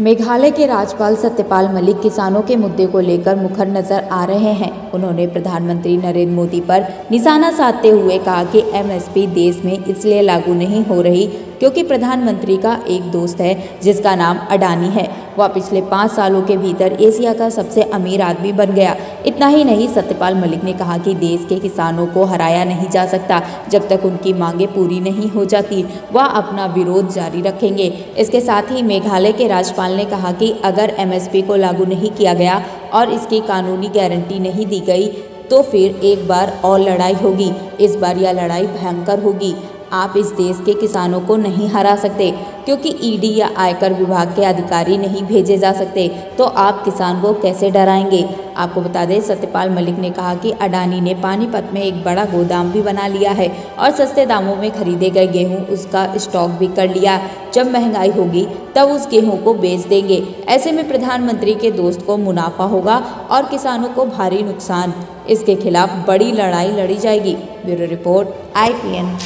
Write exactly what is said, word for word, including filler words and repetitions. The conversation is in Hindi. मेघालय के राज्यपाल सत्यपाल मलिक किसानों के मुद्दे को लेकर मुखर नजर आ रहे हैं। उन्होंने प्रधानमंत्री नरेंद्र मोदी पर निशाना साधते हुए कहा कि एम एस पी देश में इसलिए लागू नहीं हो रही क्योंकि प्रधानमंत्री का एक दोस्त है जिसका नाम अडानी है। वह पिछले पाँच सालों के भीतर एशिया का सबसे अमीर आदमी बन गया। इतना ही नहीं, सत्यपाल मलिक ने कहा कि देश के किसानों को हराया नहीं जा सकता जब तक उनकी मांगें पूरी नहीं हो जाती। वह अपना विरोध जारी रखेंगे। इसके साथ ही मेघालय के राज्यपाल ने कहा कि अगर एम एस पी को लागू नहीं किया गया और इसकी कानूनी गारंटी नहीं दी गई तो फिर एक बार और लड़ाई होगी। इस बार यह लड़ाई भयंकर होगी। आप इस देश के किसानों को नहीं हरा सकते क्योंकि ई डी या आयकर विभाग के अधिकारी नहीं भेजे जा सकते, तो आप किसान को कैसे डराएंगे। आपको बता दें, सत्यपाल मलिक ने कहा कि अडानी ने पानीपत में एक बड़ा गोदाम भी बना लिया है और सस्ते दामों में खरीदे गए गेहूं उसका स्टॉक भी कर लिया। जब महंगाई होगी तब उस गेहूं को बेच देंगे। ऐसे में प्रधानमंत्री के दोस्त को मुनाफा होगा और किसानों को भारी नुकसान। इसके खिलाफ बड़ी लड़ाई लड़ी जाएगी। Bureau report I P N.